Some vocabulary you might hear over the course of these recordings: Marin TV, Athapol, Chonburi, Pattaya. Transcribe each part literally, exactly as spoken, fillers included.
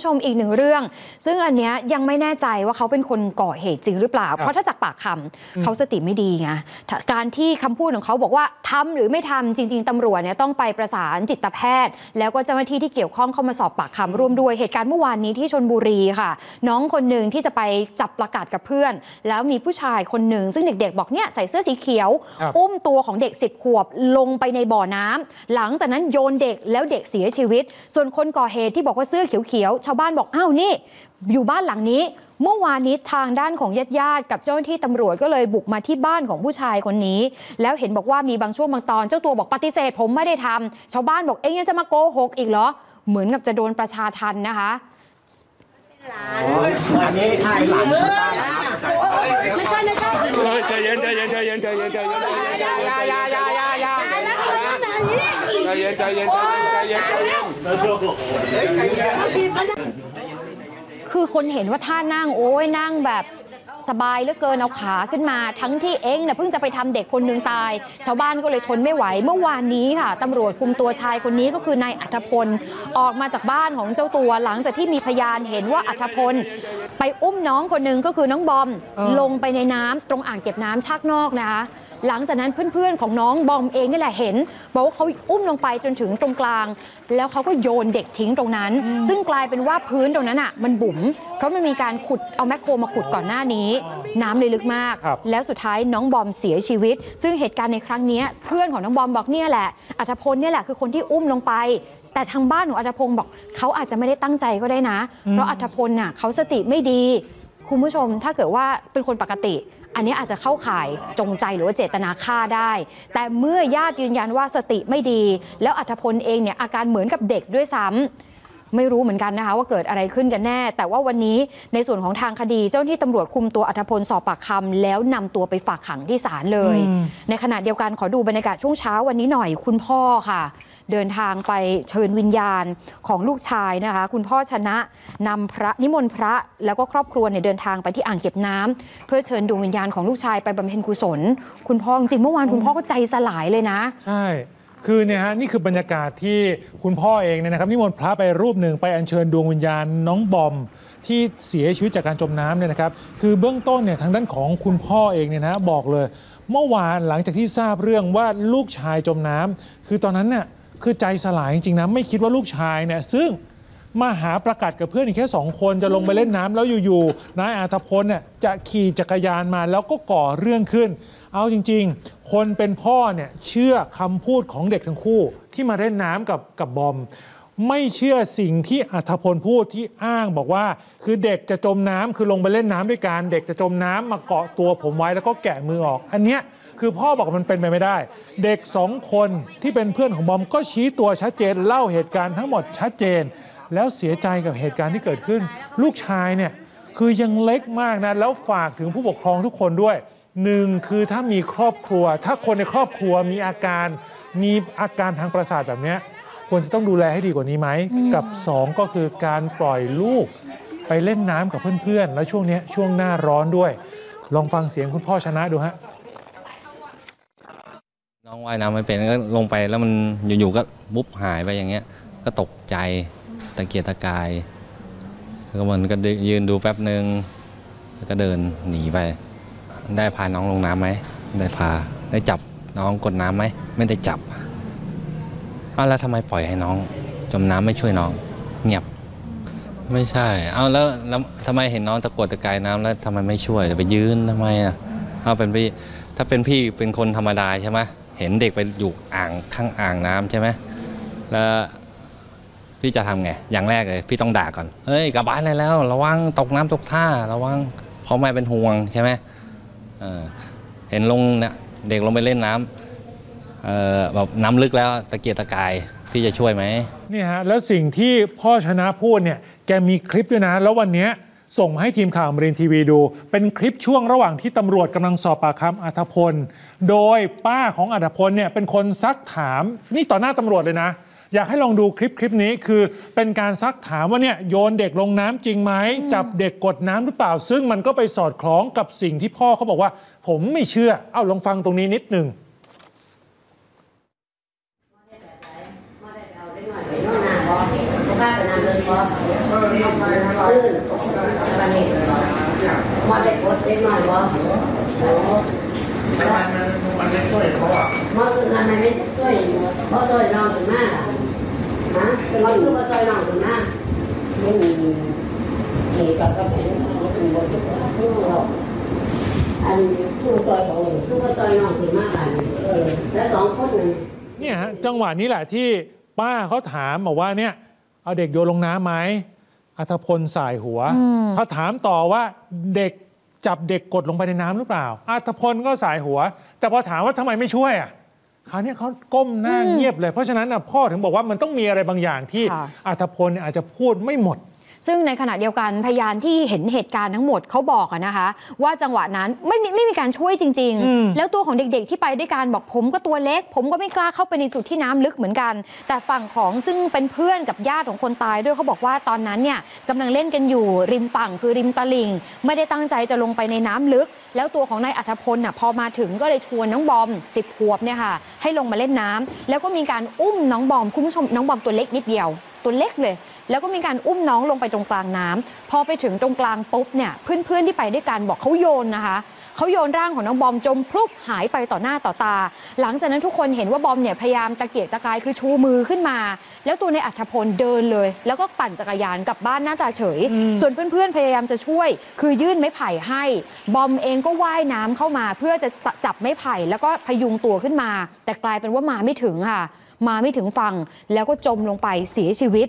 ผู้ชมอีกหนึ่งเรื่องซึ่งอันเนี้ยยังไม่แน่ใจว่าเขาเป็นคนก่อเหตุจริงหรือเปล่าเพราะถ้าจากปากคำเขาสติไม่ดีไงการที่คำพูดของเขาบอกว่าทำหรือไม่ทำจริงๆตำรวจเนี่ยต้องไปประสานจิตแพทย์แล้วก็เจ้าหน้าที่ที่เกี่ยวข้องเข้ามาสอบปากคำร่วมด้วยเหตุการณ์เมื่อวานนี้ที่ชลบุรีค่ะน้องคนหนึ่งที่จะไปจับประกาศกับเพื่อนแล้วมีผู้ชายคนหนึ่งซึ่งเด็กๆบอกเนี่ยใส่เสื้อสีเขียวอุ้มตัวของเด็กสิบขวบลงไปในบ่อน้ำหลังจากนั้นโยนเด็กแล้วเด็กเสียชีวิตส่วนคนก่อเหตุที่บอกว่าเสื้อเขียวๆชาวบ้านบอกอ้าวนี่อยู่บ้านหลังนี้เมื่อวานนี้ทางด้านของญาติญาติกับเจ้าหน้าที่ตำรวจก็เลยบุกมาที่บ้านของผู้ชายคนนี้แล้วเห็นบอกว่ามีบางช่วงบางตอนเจ้าตัวบอกปฏิเสธผมไม่ได้ทำชาวบ้านบอกเอ๊ะยังจะมาโกหกอีกเหรอเหมือนกับจะโดนประชาทัณฑ์นะคะคือคนเห็นว่าท่านั่งโอ้ยนั่งแบบสบายเหลือเกินเอาขาขึ้นมาทั้งที่เองเนี่ยเพิ่งจะไปทำเด็กคนหนึ่งตายชาวบ้านก็เลยทนไม่ไหวเมื่อวานนี้ค่ะตำรวจคุมตัวชายคนนี้ก็คือนายอัธพลออกมาจากบ้านของเจ้าตัวหลังจากที่มีพยานเห็นว่าอัธพลไปอุ้มน้องคนหนึ่งก็คือน้องบอมลงไปในน้ำตรงอ่างเก็บน้ำชักนอกนะคะหลังจากนั้นเพื่อนๆของน้องบอมเองนี่แหละเห็นบอกว่าเขาอุ้มลงไปจนถึงตรงกลางแล้วเขาก็โยนเด็กทิ้งตรงนั้นซึ่งกลายเป็นว่าพื้นตรงนั้นอ่ะมันบุ๋มเพราะมันมีการขุดเอาแมคโครมาขุดก่อนหน้านี้น้ำเลยลึกมากแล้วสุดท้ายน้องบอมเสียชีวิตซึ่งเหตุการณ์ในครั้งนี้เพื่อนของน้องบอมบอกเนี่ยแหละอัธพลเนี่ยแหละคือคนที่อุ้มลงไปแต่ทางบ้านของอัธพลบอกเขาอาจจะไม่ได้ตั้งใจก็ได้นะเพราะอัธพลน่ะเขาสติไม่ดีคุณผู้ชมถ้าเกิดว่าเป็นคนปกติอันนี้อาจจะเข้าข่ายจงใจหรือว่าเจตนาฆ่าได้แต่เมื่อญาติยืนยันว่าสติไม่ดีแล้วอัธพลเองเนี่ยอาการเหมือนกับเด็กด้วยซ้ำไม่รู้เหมือนกันนะคะว่าเกิดอะไรขึ้นกันแน่แต่ว่าวันนี้ในส่วนของทางคดีเจ้าหน้าที่ตำรวจคุมตัวอัธพลสอบปากคำแล้วนำตัวไปฝากขังที่ศาลเลยในขณะเดียวกันขอดูบรรยากาศช่วงเช้าวันนี้หน่อยคุณพ่อค่ะเดินทางไปเชิญวิญญาณของลูกชายนะคะคุณพ่อชนะนำพระนิมนต์พระแล้วก็ครอบครัวเนี่ยเดินทางไปที่อ่างเก็บน้ำเพื่อเชิญดวงวิญญาณของลูกชายไปบำเพ็ญกุศลคุณพ่อจริงเมื่อวานคุณพ่อก็ใจสลายเลยนะใช่คือเนี่ยฮะนี่คือบรรยากาศที่คุณพ่อเองเนี่ยนะครับนิมนต์พระไปรูปหนึ่งไปอัญเชิญดวงวิญญาณน้องบอมที่เสียชีวิตจากการจมน้ำเนี่ยนะครับคือเบื้องต้นเนี่ยทางด้านของคุณพ่อเองเนี่ยนะบอกเลยเมื่อวานหลังจากที่ทราบเรื่องว่าลูกชายจมน้ำคือตอนนั้นเนี่ยคือใจสลายจริงๆนะไม่คิดว่าลูกชายเนี่ยซึ่งมาหาประกาศกับเพื่อนอีกแค่สองคนจะลงไปเล่นน้ำแล้วอยู่ๆนายอัธพลเนี่ยจะขี่จักรยานมาแล้วก็ก่อเรื่องขึ้นเอาจริงๆคนเป็นพ่อเนี่ยเชื่อคำพูดของเด็กทั้งคู่ที่มาเล่นน้ำกับกับบอมไม่เชื่อสิ่งที่อัธพลพูดที่อ้างบอกว่าคือเด็กจะจมน้ำคือลงไปเล่นน้ำด้วยกันเด็กจะจมน้ำมาเกาะตัวผมไว้แล้วก็แกะมือออกอันเนี้ยคือพ่อบอกมันเป็นไปไม่ได้เด็กสองคนที่เป็นเพื่อนของบอมก็ชี้ตัวชัดเจนเล่าเหตุการณ์ทั้งหมดชัดเจนแล้วเสียใจกับเหตุการณ์ที่เกิดขึ้นลูกชายเนี่ยคือยังเล็กมากนะแล้วฝากถึงผู้ปกครองทุกคนด้วยหนึ่งคือถ้ามีครอบครัวถ้าคนในครอบครัวมีอาการมีอาการทางประสาทแบบนี้ควรจะต้องดูแลให้ดีกว่านี้ไหมกับสองก็คือการปล่อยลูกไปเล่นน้ำกับเพื่อนๆแล้วช่วงนี้ช่วงหน้าร้อนด้วยลองฟังเสียงคุณพ่อชนะดูฮะน้องว่ายน้ำไม่เป็นก็ลงไปแล้วมันอยู่ๆก็บุบหายไปอย่างเงี้ยก็ตกใจตะเกียกตะกายก็มันก็ยืนดูแป๊บหนึ่งแล้วก็เดินหนีไปได้พาน้องลงน้ำไหมได้พาได้จับน้องกดน้ำไหมไม่ได้จับอ้าวแล้วทำไมปล่อยให้น้องจมน้ำไม่ช่วยน้องเงียบไม่ใช่อ้าวแล้วทำไมเห็นน้องตะโกนตะกายน้ำแล้วทำไมไม่ช่วยไปยืนทำไมอ่ะเอาเป็นพี่ถ้าเป็นพี่เป็นคนธรรมดาใช่ไหมเห็นเด็กไปอยู่อ่างข้างอ่างน้ำใช่ไหมแล้วพี่จะทำไงอย่างแรกเลยพี่ต้องด่าก่อนเฮ้ยกลับบ้านได้แล้วระวังตกน้ำตกท่าระวังพ่อแม่เป็นห่วงใช่ไหมเห็นลงเนี่ยเด็กลงไปเล่นน้ำแบบน้ำลึกแล้วตะเกียกตะกายที่จะช่วยไหมนี่ฮะแล้วสิ่งที่พ่อชนะพูดเนี่ยแกมีคลิปด้วยนะแล้ววันนี้ส่งมาให้ทีมข่าวมรินทร์ทีวีดูเป็นคลิปช่วงระหว่างที่ตำรวจกำลังสอบปากคำอัธพลโดยป้าของอัธพลเนี่ยเป็นคนซักถามนี่ต่อหน้าตำรวจเลยนะอยากให้ลองดูคลิปคลิปนี้คือเป็นการซักถามว่าเนี่ยโยนเด็กลงน้ำจริงไหมจับเด็กกดน้ำหรือเปล่าซึ่งมันก็ไปสอดคล้องกับสิ่งที่พ่อเขาบอกว่าผมไม่เชื่อเอาลองฟังตรงนี้นิดหนึ่ง เนี่ยฮะจังหวะนี้แหละที่ป้าเขาถามบอกว่าเนี่ยเอาเด็กโยนลงน้ำไหมอัธพลสายหัวถ้าถามต่อว่าเด็กจับเด็กกดลงไปในน้ำหรือเปล่าอัธพลก็สายหัวแต่พอถามว่าทำไมไม่ช่วยอ่ะคราวนี้เขาก้มหน้าเงียบเลยเพราะฉะนั้นพ่อถึงบอกว่ามันต้องมีอะไรบางอย่างที่อัธพลอาจจะพูดไม่หมดซึ่งในขณะเดียวกันพยานที่เห็นเหตุการณ์ทั้งหมดเขาบอกนะคะว่าจังหวะนั้นไม่มีไม่มีการช่วยจริงๆแล้วตัวของเด็กๆที่ไปด้วยกันบอกผมก็ตัวเล็กผมก็ไม่กล้าเข้าไปในจุดที่น้ำลึกเหมือนกันแต่ฝั่งของซึ่งเป็นเพื่อนกับญาติของคนตายด้วยเขาบอกว่าตอนนั้นเนี่ยกำลังเล่นกันอยู่ริมฝั่งคือริมตลิ่งไม่ได้ตั้งใจจะลงไปในน้ำลึกแล้วตัวของนายอัธพลน่ะพอมาถึงก็เลยชวนน้องบอมสิบขวบเนี่ยค่ะให้ลงมาเล่นน้ำแล้วก็มีการอุ้มน้องบอมคุณผู้ชมน้องบอมตัวเล็กนิดเดียวตัวเล็กเลยแล้วก็มีการอุ้มน้องลงไปตรงกลางน้ำพอไปถึงตรงกลางปุ๊บเนี่ยเพื่อนๆที่ไปด้วยกันบอกเขาโยนนะคะเขาโยนร่างของน้องบอมจมพลุบหายไปต่อหน้าต่อตาหลังจากนั้นทุกคนเห็นว่าบอมเนี่ยพยายามตะเกียกตะกายคือชูมือขึ้นมาแล้วตัวนายอัธพลเดินเลยแล้วก็ปั่นจักรยานกลับบ้านหน้าตาเฉยส่วนเพื่อนๆพยายามจะช่วยคือยื่นไม้ไผ่ให้บอมเองก็ว่ายน้ำเข้ามาเพื่อจะจับไม้ไผ่แล้วก็พยุงตัวขึ้นมาแต่กลายเป็นว่ามาไม่ถึงค่ะมาไม่ถึงฝั่งแล้วก็จมลงไปเสียชีวิต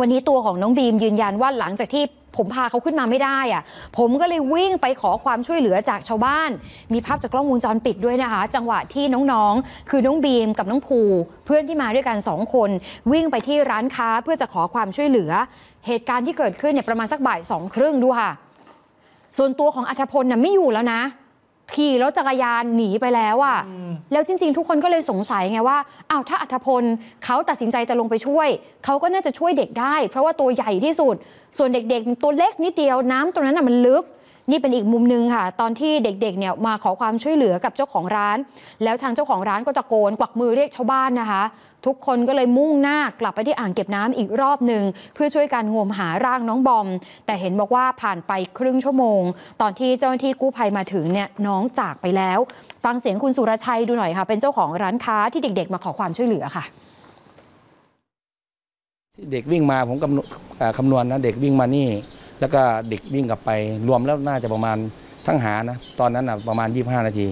วันนี้ตัวของน้องบีมยืนยันว่าหลังจากที่ผมพาเขาขึ้นมาไม่ได้อะผมก็เลยวิ่งไปขอความช่วยเหลือจากชาวบ้านมีภาพจากกล้องวงจรปิดด้วยนะคะจังหวะที่น้องๆคือน้องบีมกับน้องภูเพื่อนที่มาด้วยกันสองคนวิ่งไปที่ร้านค้าเพื่อจะขอความช่วยเหลือเหตุการณ์ที่เกิดขึ้นเนี่ยประมาณสักบ่ายสองครึ่งดูค่ะส่วนตัวของอัธพลน่ะไม่อยู่แล้วนะขี่รถจักรยานหนีไปแล้วอ่ะแล้วจริงๆทุกคนก็เลยสงสัยไงว่าอ้าวถ้าอัธพลเขาตัดสินใจจะลงไปช่วยเขาก็น่าจะช่วยเด็กได้เพราะว่าตัวใหญ่ที่สุดส่วนเด็กๆตัวเล็กนิดเดียวน้ำตรงนั้นน่ะมันลึกนี่เป็นอีกมุมนึงค่ะตอนที่เด็กๆเนี่ยมาขอความช่วยเหลือกับเจ้าของร้านแล้วทางเจ้าของร้านก็ตะโกนกวักมือเรียกชาวบ้านนะคะทุกคนก็เลยมุ่งหน้ากลับไปที่อ่างเก็บน้ำอีกรอบหนึ่งเพื่อช่วยกันงมหาร่างน้องบอมแต่เห็นบอกว่าผ่านไปครึ่งชั่วโมงตอนที่เจ้าหน้าที่กู้ภัยมาถึงเนี่ยน้องจากไปแล้วฟังเสียงคุณสุรชัยดูหน่อยค่ะเป็นเจ้าของร้านค้าที่เด็กๆมาขอความช่วยเหลือค่ะที่เด็กวิ่งมาผมคำนวณนะเด็กวิ่งมานี่แล้วก็เด็กวิ่งกลับไปรวมแล้วน่าจะประมาณทั้งหานะตอนนั้นนะประมาณยี่สิบห้านาที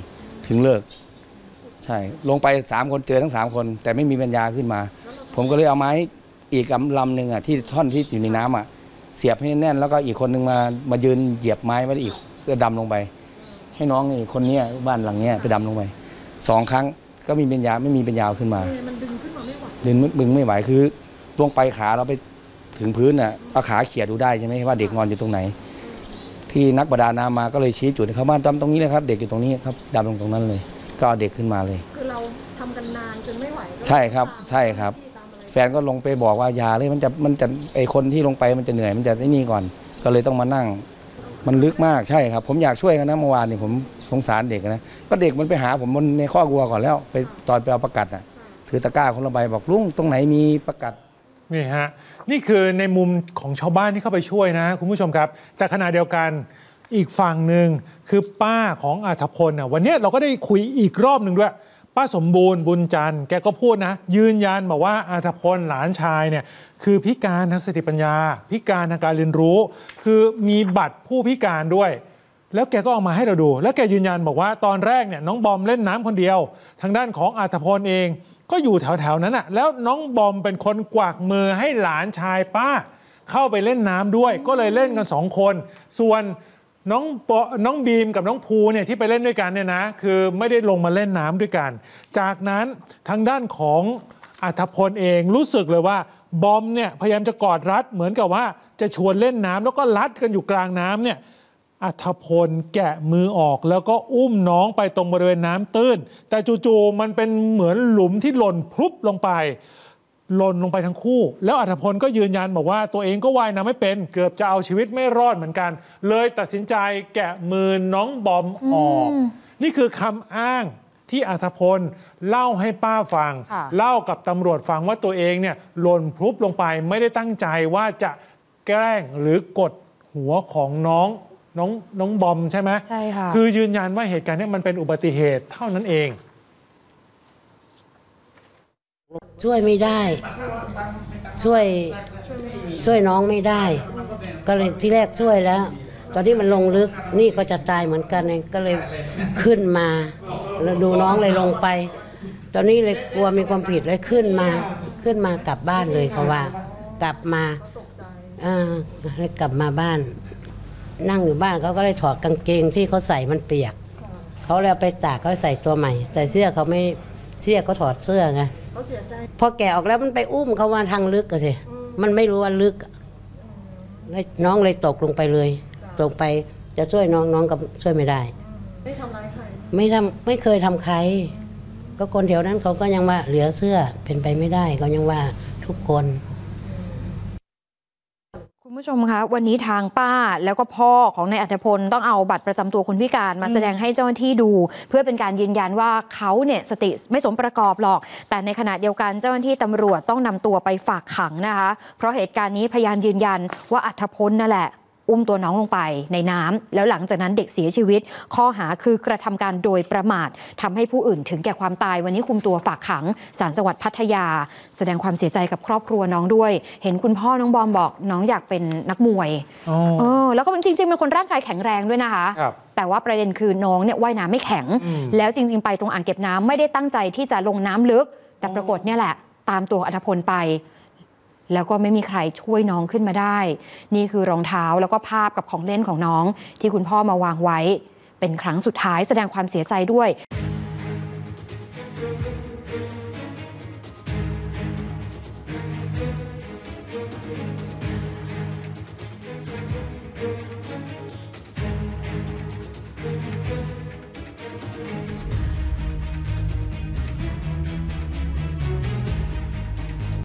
ถึงเลิกใช่ลงไปสามคนเจอทั้งสามคนแต่ไม่มีปัญญาขึ้นมาผมก็เลยเอาไม้อีกลำหนึ่งอ่ะที่ท่อนที่อยู่ในน้ำอ่ะเสียบให้แน่นแล้วก็อีกคนหนึ่งมามายืนเหยียบไม้ไว้อีกก็ดำลงไปให้น้องนี่คนนี้บ้านหลังนี้ไปดำลงไปสองครั้งก็มีปัญญาไม่มีปัญญาขึ้นมาดึงดึงไม่ไหวคือลงไปขาเราไปถึงพื้นน่ะเอาขาเขี่ยดูได้ใช่ไหมว่าเด็กนอนอยู่ตรงไหนที่นักประดาน้ำมาก็เลยชี้จุดเขาบ้านดำตรงนี้เลยครับเด็กอยู่ตรงนี้ครับดำลงตรงนั้นเลยก็เอาเด็กขึ้นมาเลยคือเราทำกันนานจนไม่ไหวใช่ครับใช่ครับแฟนก็ลงไปบอกว่าอย่าเลยมันจะมันจะไอคนที่ลงไปมันจะเหนื่อยมันจะนี่ก่อนก็เลยต้องมานั่งมันลึกมากใช่ครับผมอยากช่วยกันนะเมื่อวานนี่ผมสงสารเด็กนะก็เด็กมันไปหาผมบนในข้อวัวก่อนแล้วไปตอนไปเอาประกัดอ่ะถือตะกร้าคนละใบบอกลุงตรงไหนมีประกัดนี่ฮะนี่คือในมุมของชาวบ้านที่เข้าไปช่วยนะคุณผู้ชมครับแต่ขณะเดียวกันอีกฝั่งหนึ่งคือป้าของอัธพลนะวันนี้เราก็ได้คุยอีกรอบหนึ่งด้วยป้าสมบูรณ์บุญจันทร์แกก็พูดนะยืนยันบอกว่าอัธพลหลานชายเนี่ยคือพิการทางสติปัญญาพิการทางการเรียนรู้คือมีบัตรผู้พิการด้วยแล้วแกก็ออกมาให้เราดูแล้วแกยืนยันบอกว่าตอนแรกเนี่ยน้องบอมเล่นน้ำคนเดียวทางด้านของอัธพลเองก็อยู่แถวๆนั้นน่ะแล้วน้องบอมเป็นคนกวักมือให้หลานชายป้าเข้าไปเล่นน้ำด้วยก็เลยเล่นกันสองคนส่วนน้องปอน้องบีมกับน้องภูเนี่ยที่ไปเล่นด้วยกันเนี่ยนะคือไม่ได้ลงมาเล่นน้ำด้วยกันจากนั้นทางด้านของอัธพลเองรู้สึกเลยว่าบอมเนี่ยพยายามจะกอดรัดเหมือนกับว่าจะชวนเล่นน้ำแล้วก็รัดกันอยู่กลางน้ำเนี่ยอัธพลแกะมือออกแล้วก็อุ้มน้องไปตรงบริเวณน้ำตื้นแต่จู่ๆมันเป็นเหมือนหลุมที่หล่นพลุบลงไปหล่นลงไปทั้งคู่แล้วอัธพลก็ยืนยันบอกว่าตัวเองก็ว่ายน้ำไม่เป็นเกือบจะเอาชีวิตไม่รอดเหมือนกันเลยตัดสินใจแกะมือน้องบอมออกนี่คือคำอ้างที่อัธพลเล่าให้ป้าฟังเล่ากับตำรวจฟังว่าตัวเองเนี่ยหล่นพลุบลงไปไม่ได้ตั้งใจว่าจะ แกล้งหรือกดหัวของน้องน้องน้องบอมใช่ไหมใช่ค่ะคือยืนยันว่าเหตุการณ์นี้มันเป็นอุบัติเหตุเท่านั้นเองช่วยไม่ได้ช่วยช่วยน้องไม่ได้ก็เลยที่แรกช่วยแล้วตอนที่มันลงลึกนี่ก็จะตายเหมือนกันก็เลยขึ้นมาแล้วดูน้องเลยลงไปตอนนี้เลยกลัวมีความผิดเลยขึ้นมาขึ้นมากลับบ้านเลยเขาว่ากลับมาอ่ากลับมาบ้านนั่งอยู่บ้านเขาก็เลยถอดกางเกงที่เขาใส่มันเปียกเขาเลยไปตากเขาใส่ตัวใหม่แต่เสื้อเขาไม่เสื้อก็ถอดเสื้อไงพอแกะออกแล้วมันไปอุ้มเขามาทางลึกกันสิมันไม่รู้ว่าลึกน้องเลยตกลงไปเลยตกไปจะช่วยน้องน้องก็ช่วยไม่ได้ไม่ทำร้ายใครไม่ทำไม่เคยทำใครก็คนแถวนั้นเขาก็ยังว่าเหลือเสื้อเป็นไปไม่ได้เขายังว่าทุกคนคุณผู้ชมคะวันนี้ทางป้าแล้วก็พ่อของนายอัธพลต้องเอาบัตรประจำตัวคนพิการมาแสดงให้เจ้าหน้าที่ดูเพื่อเป็นการยืนยันว่าเขาเนี่ยสติไม่สมประกอบหรอกแต่ในขณะเดียวกันเจ้าหน้าที่ตำรวจต้องนำตัวไปฝากขังนะคะเพราะเหตุการณ์นี้พยานยืนยันว่าอัธพลนั่นแหละอุ้มตัวน้องลงไปในน้ำแล้วหลังจากนั้นเด็กเสียชีวิตข้อหาคือกระทำการโดยประมาททำให้ผู้อื่นถึงแก่ความตายวันนี้คุมตัวฝากขังศาลจังหวัดพัทยาแสดงความเสียใจกับครอบครัวน้องด้วยเห็นคุณพ่อน้องบอมบอกน้องอยากเป็นนักมวยเออแล้วก็จริงๆเป็นคนร่างกายแข็งแรงด้วยนะคะแต่ว่าประเด็นคือน้องเนี่ยว่ายน้ำไม่แข็งแล้วจริงๆไปตรงอ่างเก็บน้ำไม่ได้ตั้งใจที่จะลงน้ำลึกแต่ปรากฏเนี่ยแหละตามตัวอัธพลไปแล้วก็ไม่มีใครช่วยน้องขึ้นมาได้นี่คือรองเท้าแล้วก็ภาพกับของเล่นของน้องที่คุณพ่อมาวางไว้เป็นครั้งสุดท้ายแสดงความเสียใจด้วย